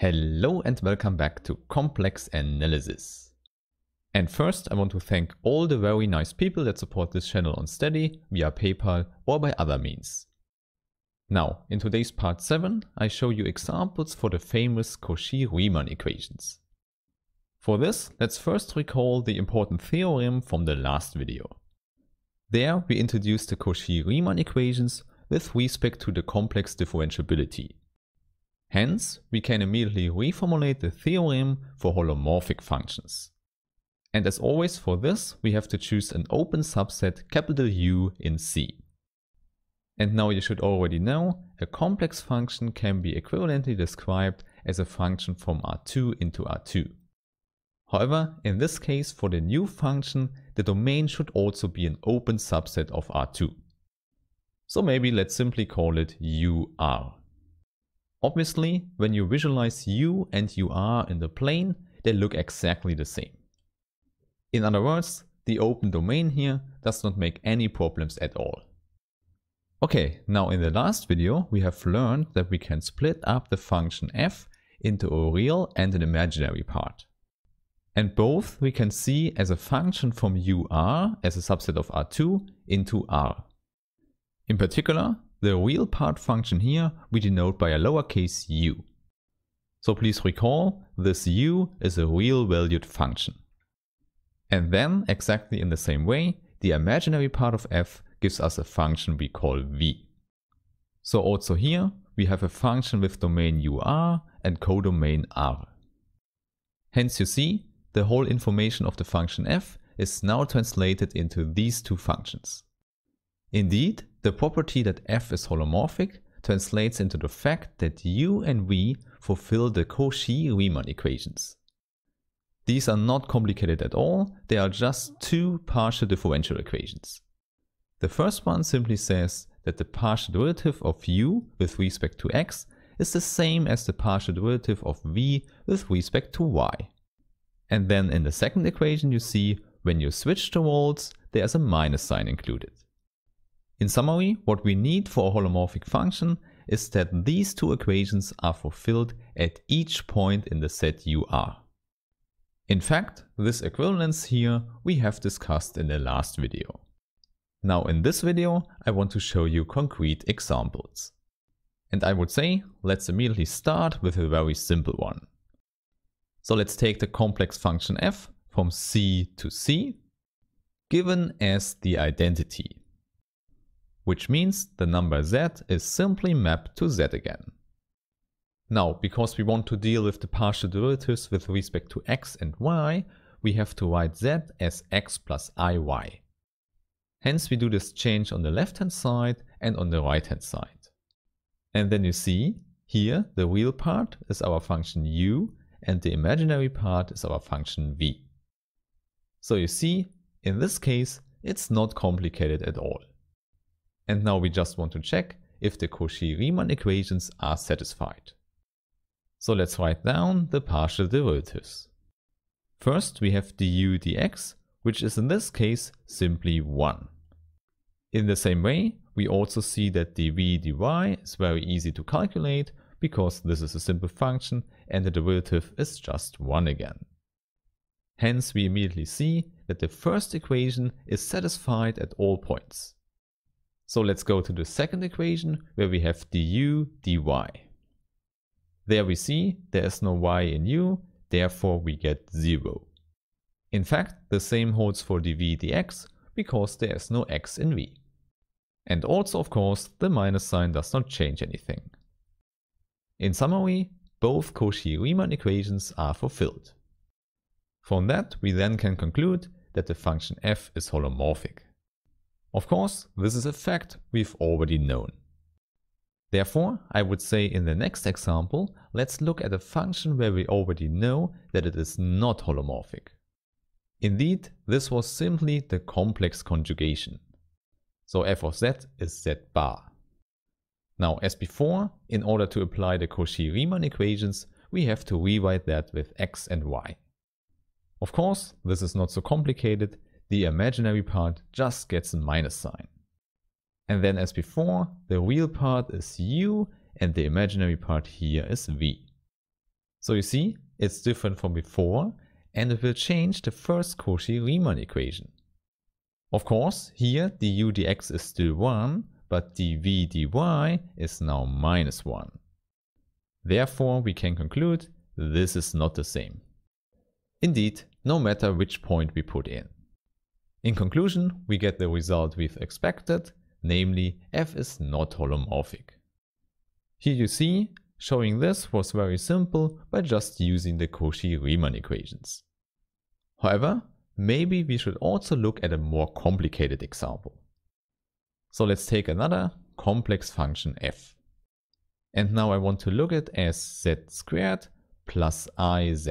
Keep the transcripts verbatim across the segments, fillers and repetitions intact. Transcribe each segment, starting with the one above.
Hello and welcome back to Complex Analysis. And first I want to thank all the very nice people that support this channel on Steady, via PayPal or by other means. Now in today's part seven I show you examples for the famous Cauchy-Riemann equations. For this let's first recall the important theorem from the last video. There we introduced the Cauchy-Riemann equations with respect to the complex differentiability. Hence, we can immediately reformulate the theorem for holomorphic functions. And as always for this, we have to choose an open subset capital U in C. And now you should already know, a complex function can be equivalently described as a function from R two into R two. However, in this case for the new function, the domain should also be an open subset of R two. So maybe let's simply call it U R. Obviously, when you visualize U and U R in the plane, they look exactly the same. In other words, the open domain here does not make any problems at all. Okay, now in the last video we have learned that we can split up the function f into a real and an imaginary part. And both we can see as a function from U R as a subset of R two into R. In particular, the real part function here we denote by a lowercase u. So please recall, this u is a real valued function. And then, exactly in the same way, the imaginary part of f gives us a function we call v. So also here, we have a function with domain u r and codomain r. Hence you see, the whole information of the function f is now translated into these two functions. Indeed, the property that f is holomorphic translates into the fact that u and v fulfill the Cauchy-Riemann equations. These are not complicated at all, they are just two partial differential equations. The first one simply says that the partial derivative of u with respect to x is the same as the partial derivative of v with respect to y. And then in the second equation you see, when you switch the roles, there is a minus sign included. In summary, what we need for a holomorphic function is that these two equations are fulfilled at each point in the set U R. In fact, this equivalence here we have discussed in the last video. Now in this video I want to show you concrete examples. And I would say, let's immediately start with a very simple one. So let's take the complex function f from C to C, given as the identity, which means the number z is simply mapped to z again. Now, because we want to deal with the partial derivatives with respect to x and y, we have to write z as x plus iy. Hence we do this change on the left hand side and on the right hand side. And then you see, here the real part is our function u and the imaginary part is our function v. So you see, in this case it's not complicated at all. And now we just want to check if the Cauchy-Riemann equations are satisfied. So let's write down the partial derivatives. First we have du dx, which is in this case simply one. In the same way we also see that dv dy is very easy to calculate because this is a simple function and the derivative is just one again. Hence we immediately see that the first equation is satisfied at all points. So let's go to the second equation where we have du dy. There we see there is no y in u, therefore we get zero. In fact, the same holds for dv dx because there is no x in v. And also of course the minus sign does not change anything. In summary, both Cauchy-Riemann equations are fulfilled. From that we then can conclude that the function f is holomorphic. Of course, this is a fact we've already known. Therefore, I would say in the next example, let's look at a function where we already know that it is not holomorphic. Indeed, this was simply the complex conjugation. So f of z is z bar. Now as before, in order to apply the Cauchy-Riemann equations, we have to rewrite that with x and y. Of course, this is not so complicated. The imaginary part just gets a minus sign. And then as before, the real part is u and the imaginary part here is v. So you see, it's different from before, and it will change the first Cauchy-Riemann equation. Of course, here du dx is still one, but dv dy is now minus one. Therefore, we can conclude this is not the same. Indeed, no matter which point we put in. In conclusion, we get the result we've expected, namely f is not holomorphic. Here you see, showing this was very simple by just using the Cauchy-Riemann equations. However, maybe we should also look at a more complicated example. So let's take another complex function f. And now I want to look at it as z squared plus iz.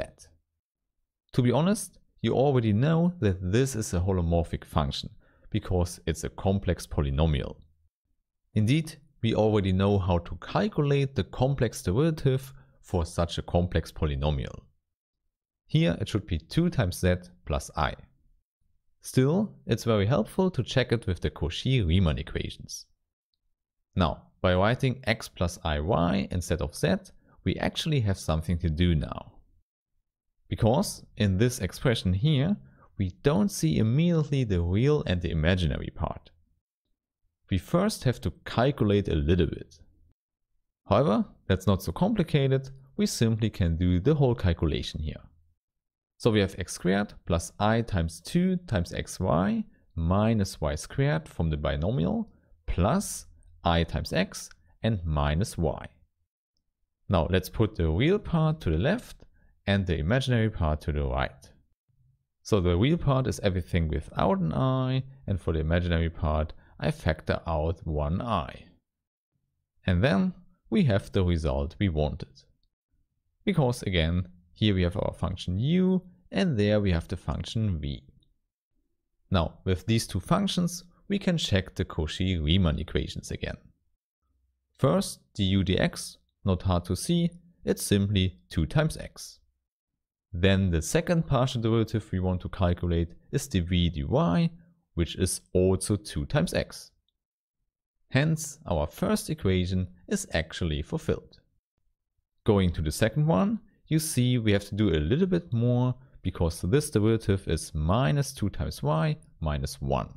To be honest, you already know that this is a holomorphic function, because it's a complex polynomial. Indeed, we already know how to calculate the complex derivative for such a complex polynomial. Here it should be two times z plus I. Still, it's very helpful to check it with the Cauchy-Riemann equations. Now, by writing x plus iy instead of z, we actually have something to do now. Because in this expression here, we don't see immediately the real and the imaginary part. We first have to calculate a little bit. However, that's not so complicated, we simply can do the whole calculation here. So we have x squared plus I times two times xy minus y squared from the binomial plus I times x and minus y. Now let's put the real part to the left and the imaginary part to the right. So the real part is everything without an I, and for the imaginary part I factor out one I. And then we have the result we wanted. Because again, here we have our function u, and there we have the function v. Now with these two functions we can check the Cauchy-Riemann equations again. First du dx, not hard to see, it's simply two times x. Then the second partial derivative we want to calculate is dv dy, which is also two times x. Hence, our first equation is actually fulfilled. Going to the second one, you see we have to do a little bit more, because this derivative is minus two times y minus one.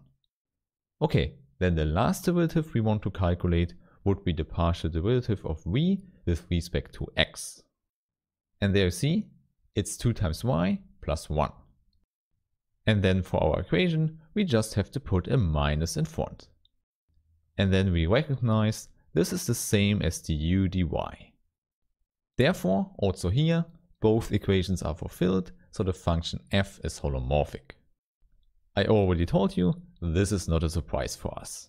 Okay, then the last derivative we want to calculate would be the partial derivative of v with respect to x. And there you see, it's two times y plus one. And then for our equation, we just have to put a minus in front. And then we recognize this is the same as du dy. Therefore, also here, both equations are fulfilled, so the function f is holomorphic. I already told you, this is not a surprise for us.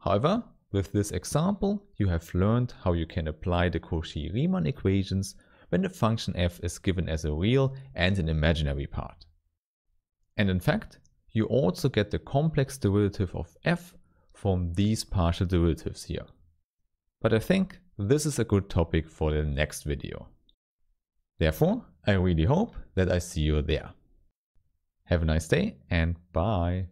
However, with this example, you have learned how you can apply the Cauchy-Riemann equations when the function f is given as a real and an imaginary part. And in fact, you also get the complex derivative of f from these partial derivatives here. But I think this is a good topic for the next video. Therefore, I really hope that I see you there. Have a nice day and bye!